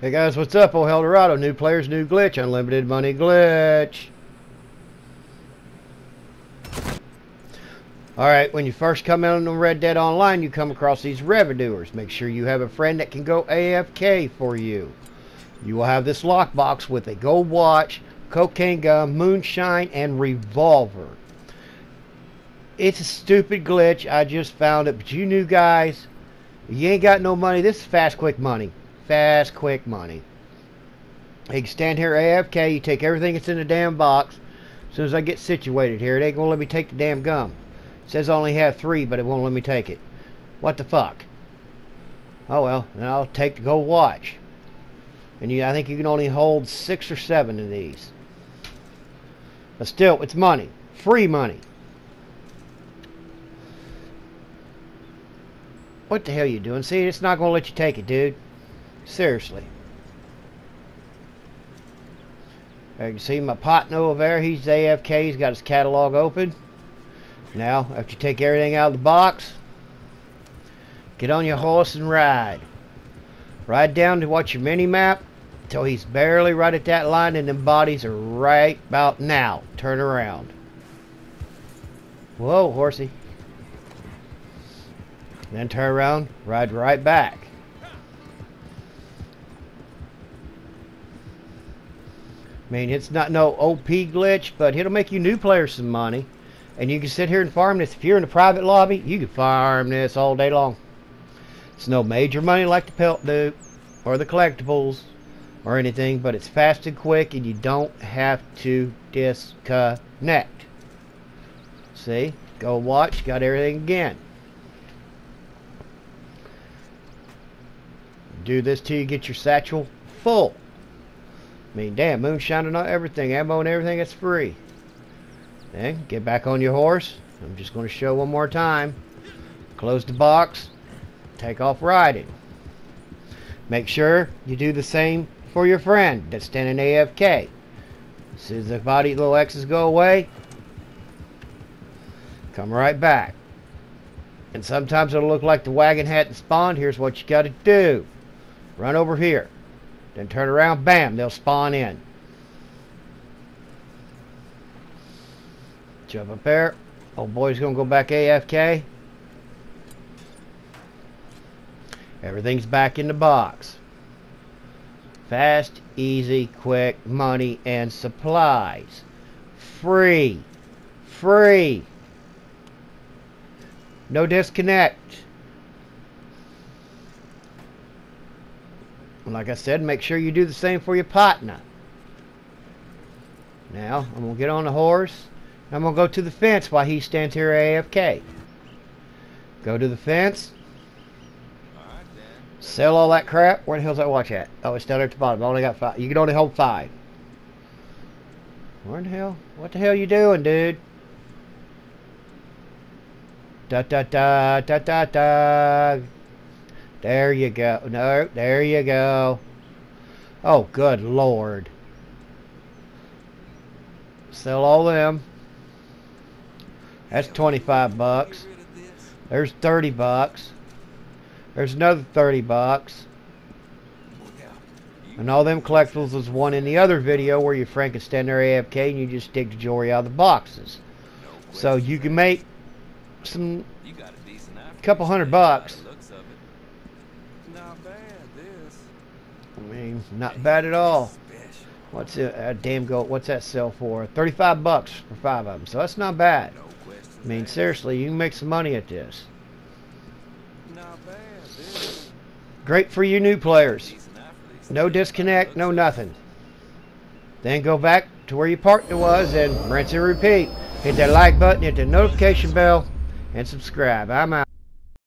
Hey guys, what's up? Oh, Heldorado, new players, new glitch, unlimited money glitch. Alright, when you first come in on Red Dead Online, you come across these revenuers. Make sure you have a friend that can go AFK for you. You will have this lockbox with a gold watch, cocaine gum, moonshine, and revolver. It's a stupid glitch. I just found it, but you new guys, you ain't got no money. This is fast, quick money. Fast, quick money. You can stand here AFK. You take everything that's in the damn box. As soon as I get situated here, it ain't gonna let me take the damn gum. It says I only have 3, but it won't let me take it. What the fuck? Oh well, then I'll take the gold watch. And I think you can only hold 6 or 7 of these. But still, it's money. Free money. What the hell are you doing? See, it's not gonna let you take it, dude. Seriously. There you can see my partner over there. He's AFK. He's got his catalog open. Now, after you take everything out of the box, get on your horse and ride. Ride down to watch your mini-map until he's barely right at that line, and them bodies are right about now. Turn around. Whoa, horsey. Then turn around, ride right back. I mean, it's not no OP glitch, but it'll make you new players some money. And you can sit here and farm this. If you're in a private lobby, you can farm this all day long. It's no major money like the Pelt Dupe or the Collectibles or anything, but it's fast and quick, and you don't have to disconnect. See? Go watch. Got everything again. Do this till you get your satchel full. I mean, damn, moonshine and everything, ammo and everything, that's free. Then, get back on your horse. I'm just going to show one more time. Close the box. Take off riding. Make sure you do the same for your friend that's standing AFK. As soon as the body little X's go away, come right back. And sometimes it'll look like the wagon hadn't spawned. Here's what you got to do. Run over here. Then turn around, bam, they'll spawn in. Jump up there. Old boy's gonna go back AFK. Everything's back in the box. Fast, easy, quick, money and supplies. Free. Free. No disconnect. Like I said, make sure you do the same for your partner. Now, I'm going to get on the horse. I'm going to go to the fence while he stands here AFK. Go to the fence. All right, then. Sell all that crap. Where the hell's that watch at? Oh, it's down there at the bottom. I only got 5. You can only hold 5. Where the hell? What the hell you doing, dude? Da-da-da, da-da-da. There you go. No, there you go. Oh, good Lord. Sell all them. That's 25 bucks. There's 30 bucks. There's another 30 bucks. And all them collectibles was one in the other video where your friend could stand there AFK and you just dig the jewelry out of the boxes. So you can make some couple $100 bucks. I mean, not bad at all. What's it? Damn goat. What's that sell for? 35 bucks for 5 of them. So that's not bad. I mean, seriously, you can make some money at this. Great for you new players. No disconnect, no nothing. Then go back to where your partner was and rinse and repeat. Hit that like button, hit the notification bell, and subscribe. I'm out.